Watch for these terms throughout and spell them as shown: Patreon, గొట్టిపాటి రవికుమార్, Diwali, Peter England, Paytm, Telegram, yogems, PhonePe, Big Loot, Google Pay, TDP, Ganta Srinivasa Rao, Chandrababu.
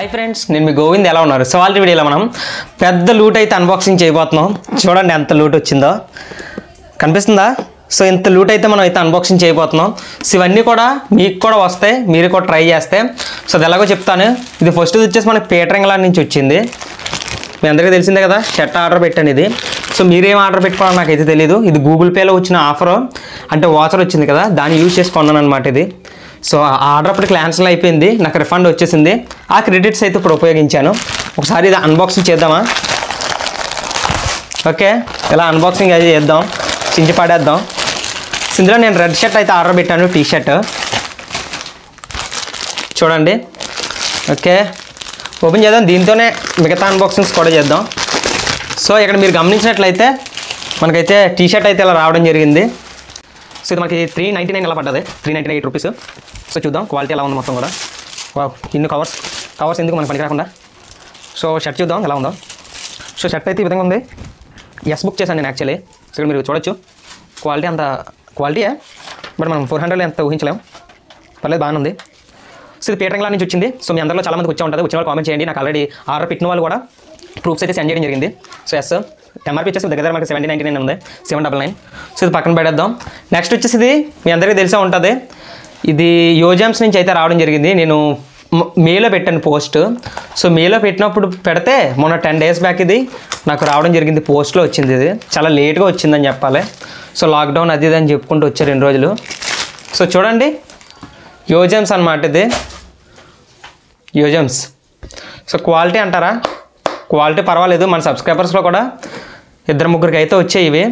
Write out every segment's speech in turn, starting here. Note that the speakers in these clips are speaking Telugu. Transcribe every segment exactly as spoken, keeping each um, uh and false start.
Hi friends, I am Govind. How are you? So, in this video, we will do unboxing of the loot. Look at the loot. Can you see that? So, we will do unboxing of the loot. So, we will try it. So, I will tell you. The first one is my patron. I will tell you shirt order. So, I will tell you. This is Google Pay offer. And the watcher is used. So, I order cancel I refund the credits. I unboxing. Okay, unboxing I red shirt I t shirt. Okay, open unboxing. So, I can t shirt I so this is three ninety-nine three ninety-nine rupees. So chudam quality ela undo mottham. Wow, inno covers covers enduku manaku panikrakunda. So shirt chudam ela undo. So shirt aithe ee vidhanga undi. Yes book chesanu nenu actually. So meeru chudochu quality anta quality eh but manam four hundred lo enta uhinchalam parledu baane undi. So idi patreon la nunchi ochindi. So mee andarlo chaala mandiki ochcha untadu. Ochina comment cheyandi naaku already order pettina vaallu kuda proofs aithe send cheyadam jarigindi. So yes sir. M R P is seventeen ninety-nine, seven ninety-nine. So, this is next is the yogems. Yogems mail post. So, mail ten days back. The post is late. So, lockdown is so, yogems yogems. So, quality antara. Quality parvaledu man subscribers lo kuda iddar mugguruki aithe vachayive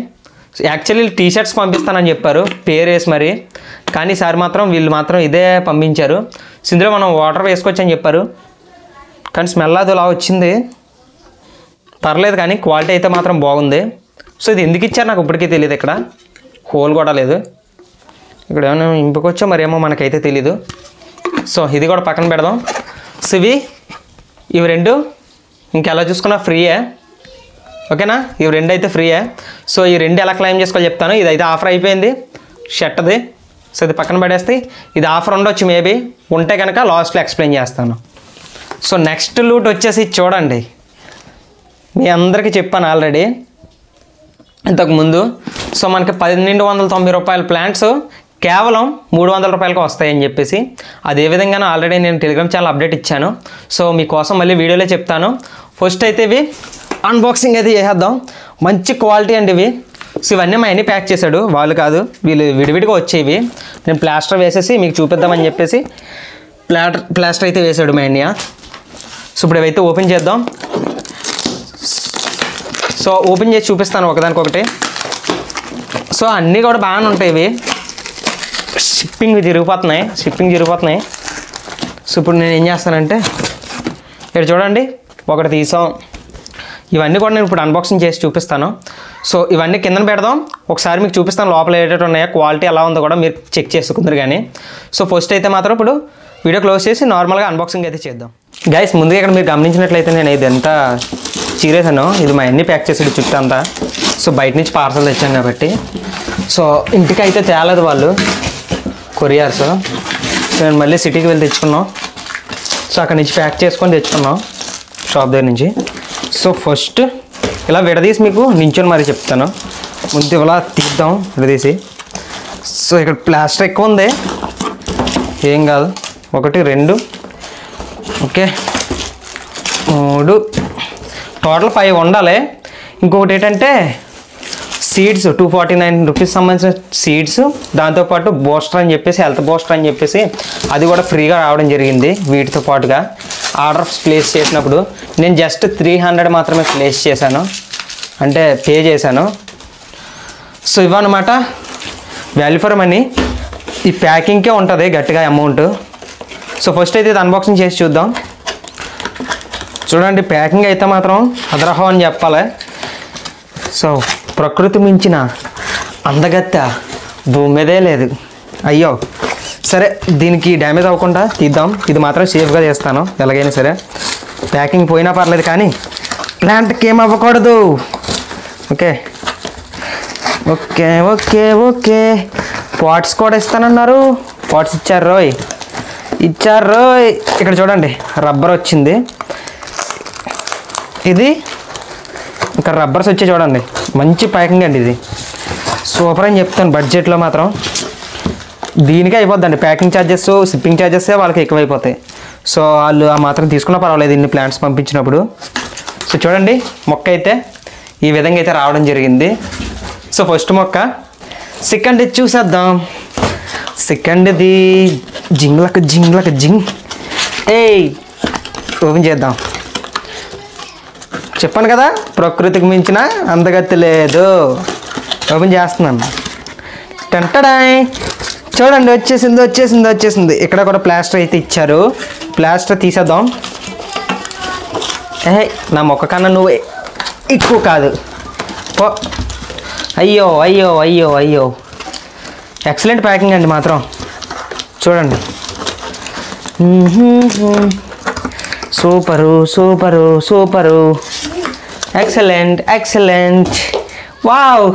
actually t-shirts pampisthanani chepparu pair es mari kaani sar matram villu matram ide pampincharu sindulo manam water vesukochu ani chepparu kaani smell adula vachindi paraledu kaani quality aithe matram bagundi so idi enduku ichcharu naaku ippudiki teliyadu ikkada hole kuda ledu ikkada emana impukocho mari emo manakaithe teliyadu so idi kuda pakkana pedadam sivi ivi rendu ఇంకలా చూసుకున్నా ఫ్రీ ఏ ఓకేనా ఈ రెండు అయితే ఫ్రీ ఏ సో ఈ రెండు ఎలా క్లెయిమ్ చేసుకోవాలో చెప్తాను ఇది అయితే ఆఫర్ అయిపోయింది షర్ట్ ది సో ఇది పక్కన పడేస్తే ఇది ఆఫర్ ఉండొచ్చు మేబీ ఉంటే గనక లాస్ట్ లో ఎక్స్‌ప్లెయిన్ చేస్తాను సో నెక్స్ట్ లూట్ వచ్చేసి చూడండి మీ అందరికీ చెప్పాను ఆల్రెడీ ఇంతకు ముందు సో మనకి పన్నెండు వందల తొంభై రూపాయల ప్లాంట్స్ కేవలం మూడు వందల రూపాయలకు వస్తాయి అని చెప్పేసి అదే విధంగానే ఆల్రెడీ నేను టెలిగ్రామ్ ఛానల్ అప్డేట్ ఇచ్చాను సో మీ కోసం మళ్ళీ వీడియోలో చెప్తాను ఫస్ట్ అయితే ఇవి అన్బాక్సింగ్ అయితే చేద్దాం మంచి క్వాలిటీ అండి ఇవి సో ఇవన్నీ మా అన్ని ప్యాక్ చేశాడు వాళ్ళు కాదు వీళ్ళు విడివిడిగా వచ్చేవి నేను ప్లాస్టర్ వేసేసి మీకు చూపిద్దామని చెప్పేసి ప్లాస్టర్ ప్లాస్టర్ అయితే వేసాడు మా అన్నయ్య సో ఇప్పుడు ఇవైతే ఓపెన్ చేద్దాం సో ఓపెన్ చేసి చూపిస్తాను ఒకదానికొకటి సో అన్నీ కూడా బాగానే ఉంటాయి ఇవి shipping జరిగిపోతున్నాయి shipping జరిగిపోతున్నాయి సో ఇప్పుడు నేను ఏం చేస్తానంటే ఇక్కడ చూడండి ఒకటి తీసాం ఇవన్నీ కూడా నేను ఇప్పుడు అన్బాక్సింగ్ చేసి చూపిస్తాను సో ఇవన్నీ కిందన పెడదాం ఒకసారి మీకు చూపిస్తాను లోపల ఏటేట ఉన్నాయో క్వాలిటీ ఎలా ఉందో కూడా మీరు చెక్ చేసుకుందరు గానీ సో ఫస్ట్ అయితే మాత్రం ఇప్పుడు వీడియో క్లోజ్ చేసి నార్మల్ గా అన్బాక్సింగ్ అయితే చేద్దాం గైస్ ముందుగా ఇక్కడ మీరు గమనించినట్లయితే నేను ఇదంతా చీరేసాను ఇది మా అన్ని ప్యాక్ చేసి చుట్టంతా సో బయట నుంచి పార్సల్ తెచ్చాను కాబట్టి సో ఇంటికి అయితే తేలేదు వాళ్ళు courier so నేను మళ్ళీ సిటీకి వెళ్ళి తెచ్చుకున్నాం సో అక్కడ నుంచి ప్యాక్ చేసుకొని తెచ్చుకున్నాం షాప్ దగ్గర నుంచి సో ఫస్ట్ ఇలా విడదీసి మీకు నించొని మరి చెప్తాను ముందు ఇలా తీద్దాం విడదీసి సో ఇక్కడ ప్లాస్టర్ ఎక్కువ ఉంది ఏం కాదు ఒకటి రెండు ఓకే మూడు టోటల్ ఫైవ్ ఉండాలి ఇంకొకటి ఏంటంటే seeds two forty-nine rupees సంబంధించిన సీడ్స్ దాంతో పాటు బూస్టర్ అని చెప్పేసి హెల్త్ బూస్టర్ అని చెప్పేసి అది కూడా ఫ్రీగా రావడం జరిగింది వీటితో పాటుగా ఆర్డర్ ప్లేస్ చేసినప్పుడు నేను జస్ట్ three hundred మాత్రమే ప్లేస్ చేశాను అంటే పే చేశాను సో ఇవన్నమాట వాల్యూ ఫర్ మనీ ఈ ప్యాకింగ్కే ఉంటుంది గట్టిగా అమౌంట్ సో ఫస్ట్ అయితే ఇది అన్బాక్సింగ్ చేసి చూద్దాం చూడండి ప్యాకింగ్ అయితే మాత్రం అదరహో అని చెప్పాలి సో ప్రకృతి మించిన అందగత్త భూమి మీదే లేదు అయ్యో సరే దీనికి డ్యామేజ్ అవ్వకుండా తీద్దాం ఇది మాత్రం సేఫ్గా చేస్తాను ఎలాగైనా సరే ప్యాకింగ్ పోయినా పర్లేదు కానీ ప్లాంట్కి ఏం అవ్వకూడదు okay okay okay okay pots కూడా ఇస్తానన్నారు పాట్స్ ఇచ్చారు రోయ్ ఇచ్చారు. ఇక్కడ చూడండి రబ్బర్ వచ్చింది, ఇది ఇంకా రబ్బర్స్ వచ్చే చూడండి, మంచి ప్యాకింగ్ అండి ఇది, సూపర్ అని చెప్తాను. బడ్జెట్లో మాత్రం దీనికే అయిపోద్దండి, ప్యాకింగ్ ఛార్జెస్ షిప్పింగ్ ఛార్జెస్ వాళ్ళకి ఎక్కువైపోతాయి. సో వాళ్ళు ఆ మాత్రం తీసుకున్నా పర్వాలేదు ఇన్ని ప్లాంట్స్ పంపించినప్పుడు. సో చూడండి మొక్క అయితే ఈ విధంగా అయితే రావడం జరిగింది. సో ఫస్ట్ మొక్క, సెకండ్ చూసేద్దాం. సెకండ్ది జింగ్లకు జింగ్లకు జింగ్ ఏ ఓపెన్ చేద్దాం. చెప్పాను కదా ప్రకృతికి మించిన అందగతి లేదు. ఓపెన్ చేస్తున్నాను. టంటడాయ్ చూడండి వచ్చేసింది వచ్చేసింది వచ్చేసింది. ఇక్కడ కూడా ప్లాస్టర్ అయితే ఇచ్చారు, ప్లాస్టర్ తీసేద్దాం. ఏ నా మొక్క కన్నా నువ్వు ఎక్కువ కాదు పో. అయ్యో అయ్యో అయ్యో అయ్యో. ఎక్సలెంట్ ప్యాకింగ్ అండి మాత్రం చూడండి, super super super, excellent excellent, wow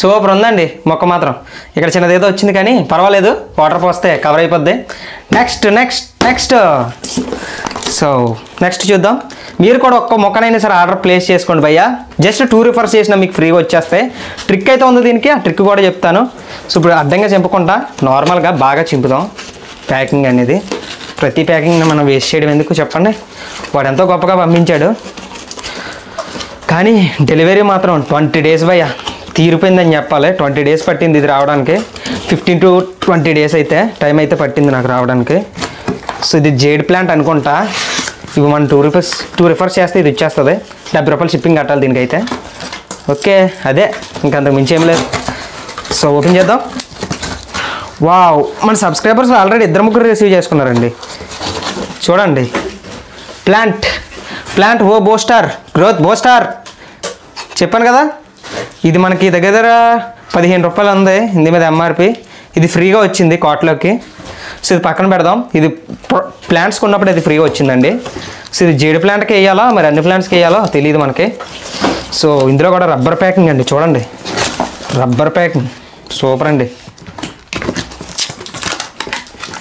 super ఉందండి మొక్క మాత్రం. ఇక్కడ చిన్నదేదో వచ్చింది కానీ పర్వాలేదు, వాటర్ పోస్తే కవర్ అయిపోద్ది. Next next next so next చూద్దాం. మీరు కూడా ఒక్క మొక్కనైనా సరే ఆర్డర్ ప్లేస్ చేసుకోండి భయ్యా, జస్ట్ టూ రిఫర్స్ చేసినా మీకు ఫ్రీగా వచ్చేస్తాయి. ట్రిక్ అయితే ఉంది దీనికి, ఆ ట్రిక్ కూడా చెప్తాను. సో ఇప్పుడు అడ్డంగా చింపకుండా నార్మల్గా బాగా చింపుదాం. ప్యాకింగ్ అనేది ప్రతి ప్యాకింగ్ని మనం వేస్ట్ చేయడం ఎందుకు చెప్పండి, వాడు ఎంతో గొప్పగా పంపించాడు. కానీ డెలివరీ మాత్రం ట్వంటీ డేస్ భయ్యా తీరిపోయిందని చెప్పాలి. ట్వంటీ డేస్ పట్టింది ఇది రావడానికి, ఫిఫ్టీన్ టు ట్వంటీ డేస్ అయితే టైం అయితే పట్టింది నాకు రావడానికి. సో ఇది జేడ్ ప్లాంట్ అనుకుంటా, ఇవి మనం టూ రూపీస్ టూ రిఫర్స్ చేస్తే ఇది వచ్చేస్తుంది. డెబ్బై రూపాయలు షిప్పింగ్ కట్టాలి దీనికైతే. ఓకే అదే ఇంకంతకు మించి ఏం లేదు. సో ఓపెన్ చేద్దాం. వావ్ మన సబ్స్క్రైబర్స్ ఆల్రెడీ ఇద్దరు ముగ్గురు రిసీవ్ చేసుకున్నారండి. చూడండి ప్లాంట్ ప్లాంట్ ఓ బూస్టర్ గ్రోత్ బూస్టర్ చెప్పాను కదా, ఇది మనకి దగ్గర దగ్గర పదిహేను రూపాయలు ఉంది ఇందు మీద ఎంఆర్పి, ఇది ఫ్రీగా వచ్చింది కాట్లోకి. సో ఇది పక్కన పెడదాం, ఇది ప్లాంట్స్కి ఉన్నప్పుడు ఇది ఫ్రీగా వచ్చిందండి. సో ఇది జేడు ప్లాంట్కి వేయాలా మరి అన్ని ప్లాంట్స్కి వేయాలో తెలియదు మనకి. సో ఇందులో కూడా రబ్బర్ ప్యాకింగ్ అండి చూడండి, రబ్బర్ ప్యాకింగ్ సూపర్ అండి.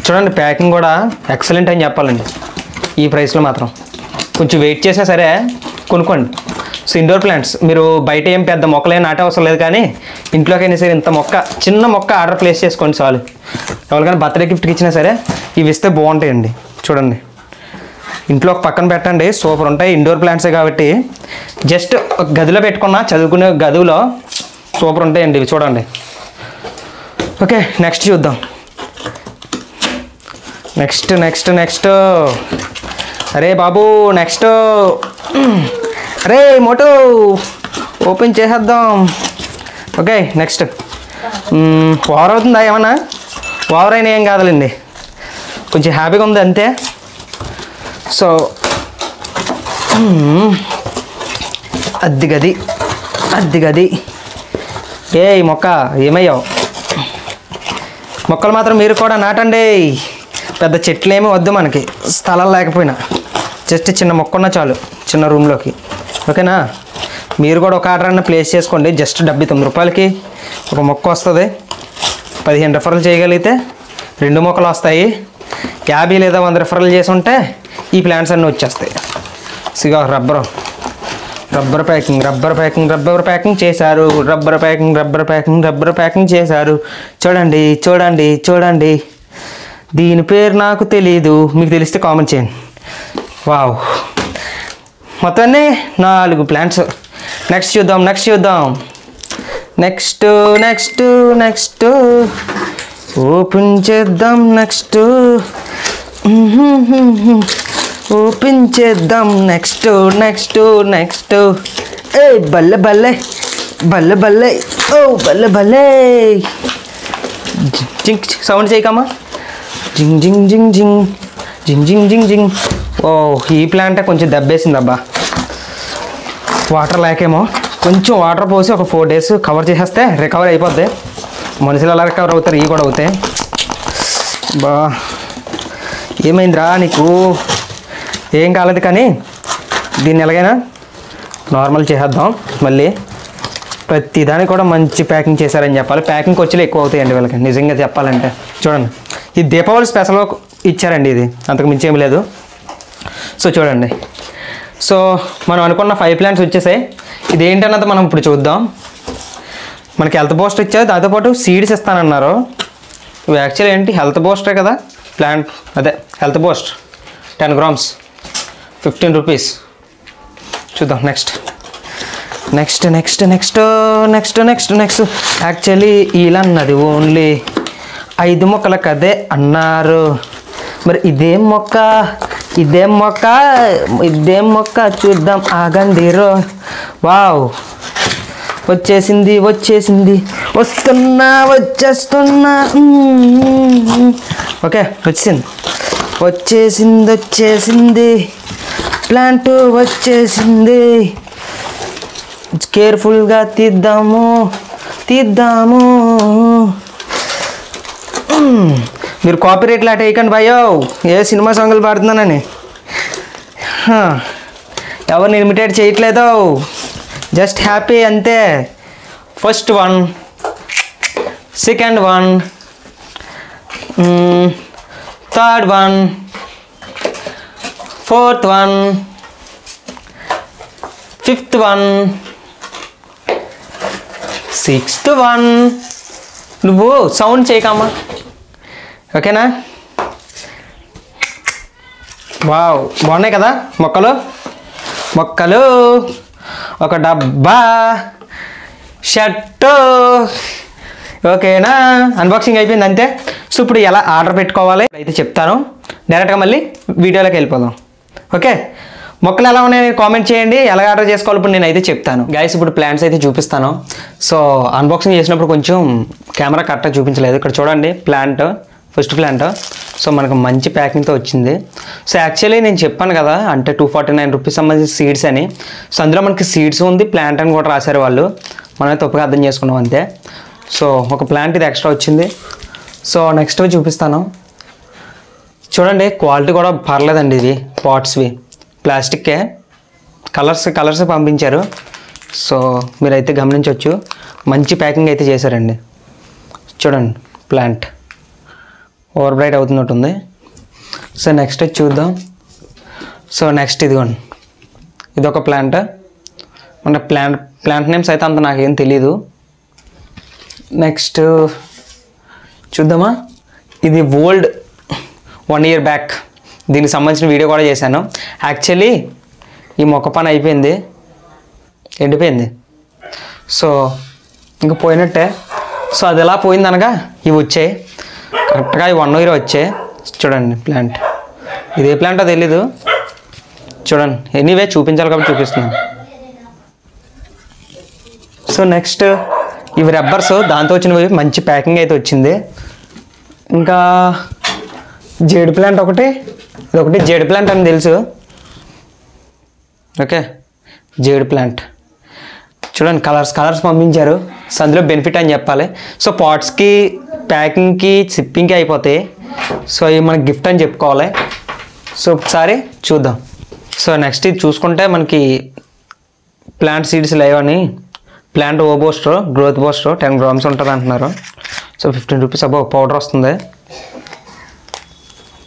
చూడండి ప్యాకింగ్ కూడా ఎక్సలెంట్ అని చెప్పాలండి ఈ ప్రైస్లో మాత్రం. కొంచెం వెయిట్ చేసినా సరే కొనుక్కోండి. సో ఇండోర్ ప్లాంట్స్ మీరు బయట ఏం పెద్ద మొక్కలేం నాటే అవసరం లేదు, కానీ ఇంట్లోకైనా సరే ఇంత మొక్క చిన్న మొక్క ఆర్డర్ ప్లేస్ చేసుకోండి చాలు. ఎవరికైనా బర్త్డే గిఫ్ట్కి ఇచ్చినా సరే ఇవి ఇస్తే బాగుంటాయండి. చూడండి ఇంట్లో ఒక పక్కన పెట్టండి, సూపర్ ఉంటాయి. ఇండోర్ ప్లాంట్సే కాబట్టి జస్ట్ ఒక గదిలో పెట్టుకున్నా చదువుకునే గదిలో సూపర్ ఉంటాయండి ఇవి చూడండి. ఓకే నెక్స్ట్ చూద్దాం. నెక్స్ట్ నెక్స్ట్ నెక్స్ట్ అరే బాబు నెక్స్ట్ అరే మోటో ఓపెన్ చేసేద్దాం. ఓకే నెక్స్ట్ ఓవర్ అవుతుందా ఏమన్నా? ఓవర్ అయినా ఏం కాదులేండి, కొంచెం హ్యాపీగా ఉంది అంతే. సో అద్దె గది అద్దె గది ఏ మొక్క ఏమయ్యావు. మొక్కలు మాత్రం మీరు కూడా నాటండి, పెద్ద చెట్లు ఏమీ వద్దు మనకి, స్థలాలు లేకపోయినా జస్ట్ చిన్న మొక్క ఉన్నా చాలు చిన్న రూమ్లోకి. ఓకేనా మీరు కూడా ఒక ఆర్డర్ అన్న ప్లేస్ చేసుకోండి, జస్ట్ డెబ్బై తొమ్మిది రూపాయలకి ఒక మొక్క వస్తుంది. పదిహేను రిఫరల్ చేయగలిగితే రెండు మొక్కలు వస్తాయి, యాభై లేదా వంద రిఫరల్ చేసి ఉంటే ఈ ప్లాంట్స్ అన్నీ వచ్చేస్తాయి. సిగా rubber rubber packing rubber packing rubber packing చేశారు, rubber packing rubber packing rubber packing చేశారు. చూడండి చూడండి చూడండి, దీని పేరు నాకు తెలీదు, మీకు తెలిస్తే కామెంట్ చేయండి. వావ్ మొత్తాన్ని నాలుగు ప్లాంట్స్. నెక్స్ట్ చూద్దాం నెక్స్ట్ చూద్దాం నెక్స్ట్ నెక్స్ట్ నెక్స్ట్ ఓపెన్ చేద్దాం. నెక్స్ట్ ఓపెన్ చేద్దాం నెక్స్ట్ నెక్స్ట్ నెక్స్ట్ ఏ బల్లె బల్లె బల్లె బల్లె ఓ బల్లె బల్లె జింగ్ సౌండ్ చేయకమ్మా, జింగ్ జింగ్ జింగ్ జింగ్ జింగ్ జింగ్ జింగ్ జింగ్. ఓ ఈ ప్లాంటే కొంచెం దెబ్బేసింది అబ్బా, వాటర్ లేకేమో. కొంచెం వాటర్ పోసి ఒక ఫోర్ డేస్ కవర్ చేసేస్తే రికవర్ అయిపోద్ది. మనుషులు అలా రికవర్ అవుతారు, ఇవి కూడా అవుతాయి. బా ఏమైందిరా నీకు? ఏం కాలేదు కానీ దీన్ని ఎలాగైనా నార్మల్ చేసేద్దాం. మళ్ళీ ప్రతి దానికి కూడా మంచి ప్యాకింగ్ చేశారని చెప్పాలి, ప్యాకింగ్ ఖర్చులు ఎక్కువ అవుతాయండి వీళ్ళకి నిజంగా చెప్పాలంటే. చూడండి ఇది దీపావళి స్పెషల్ ఇచ్చారండి, ఇది అంతకు మించి ఏమి లేదు. సో చూడండి, సో మనం అనుకున్న ఫైవ్ ప్లాంట్స్ వచ్చేసాయి. ఇది ఏంటన్నది మనం ఇప్పుడు చూద్దాం. మనకి హెల్త్ బూస్టర్ ఇచ్చారు, దాంతోపాటు సీడ్స్ ఇస్తానన్నారు. ఇవి యాక్చువల్లీ ఏంటి హెల్త్ బూస్టే కదా, ప్లాంట్ అదే health boost ten grams fifteen rupees. చూద్దాం next next next next next next next actually ఇలా అన్నది ఓన్లీ ఐదు మొక్కల కదే అన్నారు. మరి ఇదేం మొక్క ఇదేం మొక్క ఇదేం మొక్క చూద్దాం ఆగండి రో. వావ్ వచ్చేసింది వచ్చేసింది వస్తున్నా వచ్చేస్తున్నా. ఓకే వచ్చింది వచ్చేసింది వచ్చేసింది ప్లాంట్ వచ్చేసింది. కేర్ఫుల్గా తీద్దాము తీద్దాము. మీరు కాపీరైట్ లాట్ వేయకండి భయ్యో, ఏ సినిమా సాంగులు పాడుతున్నానని ఎవరిని ఇమిటేట్ చేయట్లేదు, జస్ట్ హ్యాపీ అంతే. First one, second one, third one, fourth one, fifth one, sixth one. నువ్వు సౌండ్ చేయకమ్మా, ఓకేనా? వావ్ బాగున్నాయి కదా మొక్కలు మొక్కలు. ఒక డబ్బా షర్టు, ఓకేనా? అన్బాక్సింగ్ అయిపోయింది అంతే. సో ఇప్పుడు ఎలా ఆర్డర్ పెట్టుకోవాలి అయితే చెప్తాను, డైరెక్ట్గా మళ్ళీ వీడియోలోకి వెళ్ళిపోదాం. ఓకే, మొక్కలు ఎలా ఉన్నాయో కామెంట్ చేయండి, ఎలా ఆర్డర్ చేసుకోవాలి ఇప్పుడు నేనైతే చెప్తాను. గైస్ ఇప్పుడు ప్లాంట్స్ అయితే చూపిస్తాను. సో అన్బాక్సింగ్ చేసినప్పుడు కొంచెం కెమెరా కరెక్ట్గా చూపించలేదు. ఇక్కడ చూడండి ప్లాంట్, ఫస్ట్ ప్లాంట్. సో మనకు మంచి ప్యాకింగ్తో వచ్చింది. సో యాక్చువల్లీ నేను చెప్పాను కదా అంటే టూ ఫార్టీ నైన్ రూపీస్ సంబంధించి సీడ్స్ అని. సో అందులో మనకి సీడ్స్ ఉంది, ప్లాంట్ అని కూడా రాశారు వాళ్ళు, మనమే తప్పుగా అర్థం చేసుకున్నాం అంతే. సో ఒక ప్లాంట్ ఇది ఎక్స్ట్రా వచ్చింది. సో నెక్స్ట్ చూపిస్తాను. చూడండి క్వాలిటీ కూడా పర్లేదండి, ఇది పాట్స్వి ప్లాస్టిక్కే, కలర్స్ కలర్స్ పంపించారు. సో మీరైతే గమనించవచ్చు మంచి ప్యాకింగ్ అయితే చేశారండి. చూడండి ప్లాంట్ ఓవర్ బ్రైట్ అవుతున్నట్టుంది. సో నెక్స్ట్ చూద్దాం. సో నెక్స్ట్ ఇదిగోండి, ఇదొక ప్లాంట్. మన ప్లాంట్ ప్లాంట్ నేమ్స్ అయితే అంత నాకేం తెలీదు. నెక్స్ట్ చూద్దామా, ఇది ఓల్డ్ వన్ ఇయర్ బ్యాక్ దీనికి సంబంధించిన వీడియో కూడా చేశాను. యాక్చువల్లీ ఈ మొక్క పని అయిపోయింది, ఎండిపోయింది. సో ఇంకా పోయినట్టే. సో అది ఎలా పోయిందనగా ఇవి వచ్చాయి కరెక్ట్గా, ఈ వన్ ఇయర్ వచ్చాయి. చూడండి ప్లాంట్, ఇది ఏ ప్లాంటో తెలీదు. చూడండి ఎనీవే చూపించాలి కాబట్టి చూపిస్తున్నాను. సో నెక్స్ట్ ఇవి రబ్బర్స్, దాంతో వచ్చినవి మంచి ప్యాకింగ్ అయితే వచ్చింది. ఇంకా జేడు ప్లాంట్ ఒకటి, ఇదొకటి జేడు ప్లాంట్ అని తెలుసు. ఓకే జేడు ప్లాంట్ చూడండి, కలర్స్ కలర్స్ పంపించారు. సో అందులో బెనిఫిట్ అని చెప్పాలి. సో పాట్స్కి ప్యాకింగ్కి షిప్పింగ్కి అయిపోతాయి. సో ఇవి మనకి గిఫ్ట్ అని చెప్పుకోవాలి. సో ఒకసారి చూద్దాం. సో నెక్స్ట్ ఇది చూసుకుంటే మనకి ప్లాంట్ సీడ్స్ లేవు అని, ప్లాంట్ ఓ booster growth booster ten grams ఉంటుంది అంటున్నారు. సో ఫిఫ్టీన్ రూపీస్ అబ్బో పౌడర్ వస్తుంది,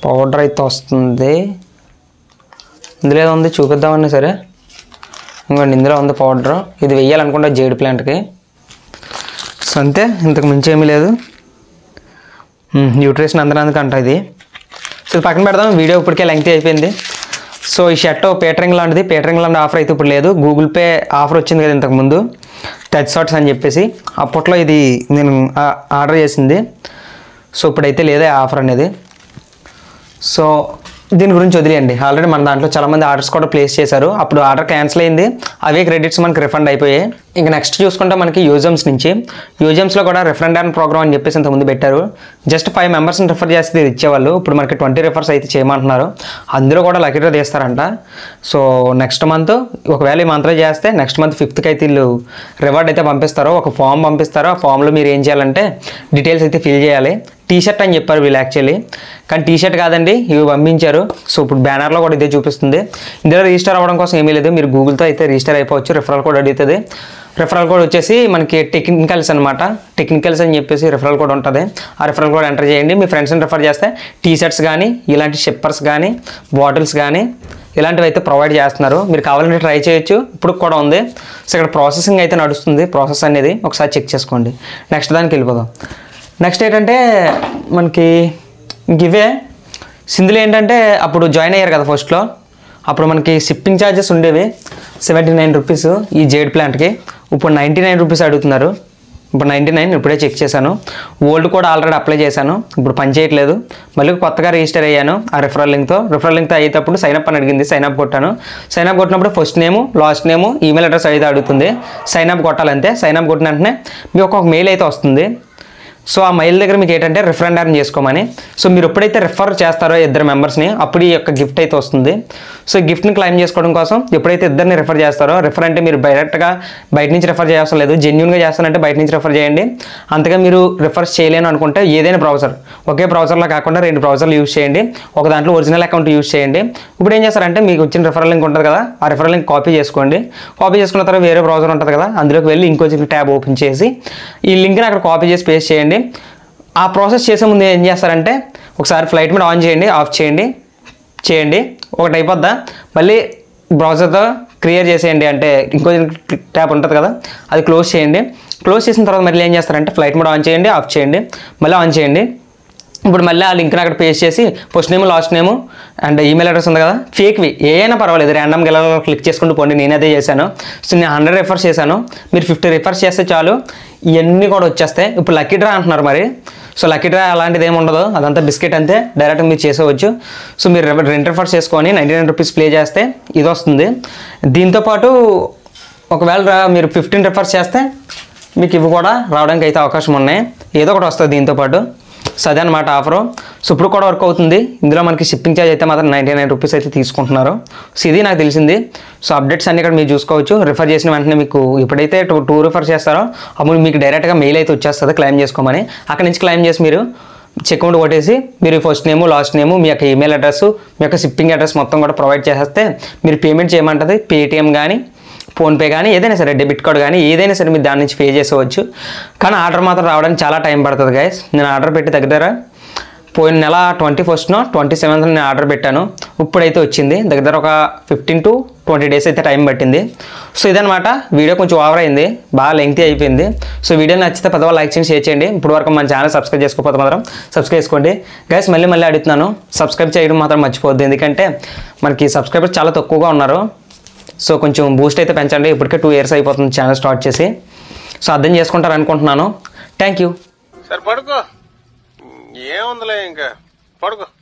పౌడర్ అయితే వస్తుంది. ఇందులో ఏదో ఉంది చూపిద్దామన్నా సరే, ఇంకోండి ఇందులో ఉంది పౌడర్. ఇది వెయ్యాలనుకుంటా జేడు ప్లాంట్కి. సో అంతే, ఇంతకు మించి ఏమీ లేదు. న్యూట్రిషన్ అందడానికి అంట ఇది. సో ఇది పక్కన పెడదాం, వీడియో ఇప్పటికే లెంగ్త్ అయిపోయింది. సో ఈ షర్ట్ పేటరింగ్ లాంటిది, పేటరింగ్ లాంటి ఆఫర్ అయితే ఇప్పుడు లేదు. గూగుల్ పే ఆఫర్ వచ్చింది కదా ఇంతకుముందు, టచ్ షాట్స్ అని చెప్పేసి, అప్పట్లో ఇది నేను ఆర్డర్ చేసింది. సో ఇప్పుడైతే లేదే ఆఫర్ అనేది. సో దీని గురించి వదిలేయండి, ఆల్రెడీ మన దాంట్లో చాలామంది ఆర్డర్స్ కూడా ప్లేస్ చేశారు, అప్పుడు ఆర్డర్ క్యాన్సిల్ అయింది, అవే క్రెడిట్స్ మనకి రిఫండ్ అయిపోయాయి. ఇంకా నెక్స్ట్ చూసుకుంటే మనకి యోజమ్స్ నుంచి, యోజమ్స్లో కూడా రిఫండ్ అండ్ ప్రోగ్రామ్ అని చెప్పేసి ఇంతకుముందు పెట్టారు. జస్ట్ ఫైవ్ మెంబర్స్ని రిఫర్ చేస్తే ఇచ్చేవాళ్ళు, ఇప్పుడు మనకి ట్వంటీ రిఫర్స్ అయితే చేయమంటున్నారు. అందులో కూడా లక్కీ డ్రా తీస్తారంట. సో నెక్స్ట్ మంత్ ఒకవేళ ఈ మంత్లో చేస్తే నెక్స్ట్ మంత్ ఫిఫ్త్కి అయితే వీళ్ళు రివార్డ్ అయితే పంపిస్తారు. ఒక ఫామ్ పంపిస్తారు, ఆ ఫామ్లో మీరు ఏం చేయాలంటే డీటెయిల్స్ అయితే ఫిల్ చేయాలి. టీషర్ట్ అని చెప్పారు వీళ్ళు యాక్చువల్లీ, కానీ టీషర్ట్ కాదండి ఇవి పంపించారు. సో ఇప్పుడు బ్యానర్లో కూడా ఇదే చూపిస్తుంది. ఇందులో రిజిస్టర్ అవ్వడం కోసం ఏమీ లేదు, మీరు గూగుల్తో అయితే రిజిస్టర్ అయిపోవచ్చు. రిఫరల్ కోడ్ అడుగుతుంది, referral code వచ్చేసి మనకి టెక్నికల్స్ అన్నమాట టెక్నికల్స్ అని చెప్పేసి referral code ఉంటది ఆ referral code ఎంటర్ చేయండి మీ ఫ్రెండ్స్ ని రిఫర్ చేస్తే టీ షర్ట్స్ గాని ఇలాంటి షిప్పర్స్ గాని బాటిల్స్ గాని ఇలాంటివి అయితే ప్రొవైడ్ చేస్తున్నారు మీరు కావాలంటే ట్రై చేయొచ్చు ఇప్పుడు కూడా ఉంది సో ఇక్కడ ప్రాసెసింగ్ అయితే నడుస్తుంది ప్రాసెస్ అనేది ఒకసారి చెక్ చేసుకోండి నెక్స్ట్ దానికి వెళ్ళిపోదాం నెక్స్ట్ ఏంటంటే మనకి గివే సింధులు ఏంటంటే అప్పుడు జాయిన్ అయ్యారు కదా ఫస్ట్ లో అప్పుడు మనకి షిప్పింగ్ ఛార్జెస్ ఉండేవి సెవెంటీ నైన్ రూపీస్ ఈ జేడ్ ప్లాంట్ కి ఇప్పుడు నైంటీ నైన్ రూపీస్ అడుగుతున్నారు ఇప్పుడు నైంటీ నైన్ ఇప్పుడే చెక్ చేశాను ఓల్డ్ కూడా ఆల్రెడీ అప్లై చేశాను ఇప్పుడు పని చేయట్లేదు మళ్ళీ కొత్తగా రిజిస్టర్ అయ్యాను ఆ రిఫరల్ లింక్ తో రిఫరల్ లింక్ తో అయ్యేటప్పుడు సైన్ అప్ అని అడిగింది సైన్ అప్ కొట్టాను సైన్ అప్ కొట్టినప్పుడు first name last name email address అయితే అడుగుతుంది సైన్ అప్ కొట్టాలంటే సైన్ అప్ కొట్టిన వెంటనే మీకు ఒక మెయిల్ అయితే వస్తుంది సో ఆ మెయిల్ దగ్గర మీకు ఏంటంటే రిఫరెండర్ చేసుకోమని సో మీరు ఎప్పుడైతే రిఫర్ చేస్తారో ఇద్దరు మెంబర్స్ని అప్పుడు ఈ యొక్క గిఫ్ట్ అయితే వస్తుంది సో గిఫ్ట్ని క్లైమ్ చేసుకోవడం కోసం ఎప్పుడైతే ఇద్దరిని రిఫర్ చేస్తారో రిఫర్ అంటే మీరు డైరెక్ట్గా బయట నుంచి రిఫర్ చేయవసరం లేదు జెన్యున్గా చేస్తానంటే బయట నుంచి రిఫర్ చేయండి అంతగా మీరు రిఫర్ చేయలేను అనుకుంటే ఏదైనా బ్రౌజర్ ఒకే బ్రౌజర్లో కాకుండా రెండు బ్రౌజర్లు యూజ్ చేయండి ఒక దాంట్లో ఒరిజినల్ అకౌంట్ యూజ్ చేయండి ఇప్పుడు ఏం చేస్తారంటే మీకు వచ్చిన రిఫరల్ లింక్ ఉంటుంది కదా ఆ రిఫరల్ లింక్ కాపీ చేసుకోండి కాపీ చేసుకున్న తర్వాత వేరే బ్రౌజర్ ఉంటుంది కదా అందులోకి వెళ్ళి ఇంకొక ట్యాబ్ ఓపెన్ చేసి ఈ లింక్ని అక్కడ కాపీ చేసి పేస్ట్ చేయండి ఆ ప్రాసెస్ చేసే ముందు ఏం చేస్తారంటే ఒకసారి ఫ్లైట్ మోడ్ ఆన్ చేయండి ఆఫ్ చేయండి చేయండి ఒకటి అయిపోద్దా మళ్ళీ బ్రౌజర్తో క్లియర్ చేసేయండి అంటే ఇంకో ట్యాబ్ ఉంటుంది కదా అది క్లోజ్ చేయండి క్లోజ్ చేసిన తర్వాత మళ్ళీ ఏం చేస్తారంటే ఫ్లైట్ మోడ్ ఆన్ చేయండి ఆఫ్ చేయండి మళ్ళీ ఆన్ చేయండి ఇప్పుడు మళ్ళీ ఆ లింక్ని అక్కడ పేస్ట్ చేసి first name last name and email address ఉంది కదా ఫేక్వి ఏదైనా పర్వాలేదు ర్యాండమ్ గెల క్లిక్ చేసుకుంటూ పోండి నేనైతే చేశాను సో నేను హండ్రెడ్ రిఫర్స్ చేశాను మీరు ఫిఫ్టీ రిఫర్స్ చేస్తే చాలు ఇవన్నీ కూడా వచ్చేస్తాయి ఇప్పుడు లక్కీ డ్రా అంటున్నారు మరి సో లక్కీ డ్రా అలాంటిది ఏమి ఉండదు అదంతా బిస్కెట్ అంతే డైరెక్ట్ మీరు చేసేవచ్చు సో మీరు రెండు రిఫర్స్ చేసుకొని నైంటీ నైన్ రూపీస్ ప్లే చేస్తే ఇది వస్తుంది దీంతోపాటు ఒకవేళ మీరు ఫిఫ్టీన్ రిఫర్స్ చేస్తే మీకు ఇవి కూడా రావడానికి అయితే అవకాశం ఉన్నాయి ఏదో ఒకటి వస్తుంది దీంతోపాటు సో అదే అనమాట ఆఫరు సో ఇప్పుడు కూడా వర్క్ అవుతుంది ఇందులో మనకి షిప్పింగ్ ఛార్జ్ అయితే మాత్రం నైంటీ నైన్ రూపీస్ అయితే తీసుకుంటున్నారు సో ఇది నాకు తెలిసింది సో అప్డేట్స్ అన్ని ఇక్కడ మీరు చూసుకోవచ్చు రిఫర్ చేసిన వెంటనే మీకు ఎప్పుడైతే టూ టూ రిఫర్ చేస్తారో అప్పుడు మీకు డైరెక్ట్గా మెయిల్ అయితే వచ్చేస్తుంది క్లైమ్ చేసుకోమని అక్కడి నుంచి క్లైమ్ చేసి మీరు చెక్ అవుట్ కొట్టేసి మీరు ఫస్ట్ నేము లాస్ట్ నేము మీ యొక్క ఈమెయిల్ అడ్రస్ మీ యొక్క షిప్పింగ్ అడ్రస్ మొత్తం కూడా ప్రొవైడ్ చేసేస్తే మీరు పేమెంట్ చేయమంటుంది పేటిఎం కానీ ఫోన్పే కానీ ఏదైనా సరే డెబిట్ కార్డ్ కానీ ఏదైనా సరే మీరు దాని నుంచి పే చేసుకోవచ్చు కానీ ఆర్డర్ మాత్రం రావడానికి చాలా టైం పడుతుంది గైస్ నేను ఆర్డర్ పెట్టి దగ్గర పోయిన నెల ట్వంటీ ఫస్ట్నో ట్వంటీ సెవెంత్నో నేను ఆర్డర్ పెట్టాను ఇప్పుడైతే వచ్చింది దగ్గర ఒక ఫిఫ్టీన్ టు ట్వంటీ డేస్ అయితే టైం పట్టింది సో ఇదనమాట వీడియో కొంచెం ఓవర్ అయింది బాగా లెంగ్తీ అయిపోయింది సో వీడియో నచ్చితే పెద్దవాళ్ళు లైక్ చేయండి షేర్ చేయండి ఇప్పుడు వరకు మన ఛానల్ సబ్స్క్రైబ్ చేసుకోకపోతే మాత్రం సబ్స్క్రైబ్ చేసుకోండి గైస్ మళ్ళీ మళ్ళీ అడుగుతున్నాను సబ్స్క్రైబ్ చేయడం మాత్రం మర్చిపోద్ది ఎందుకంటే మనకి సబ్స్క్రైబర్స్ చాలా తక్కువగా ఉన్నారు సో కొంచెం బూస్ట్ అయితే పెంచండి ఇప్పటికే టూ ఇయర్స్ అయిపోతుంది ఛానల్ స్టార్ట్ చేసి సో అర్థం చేసుకుంటారు అనుకుంటున్నాను థ్యాంక్ యూ సార్ పడుకో ఏముందిలే ఇంకా పడుకో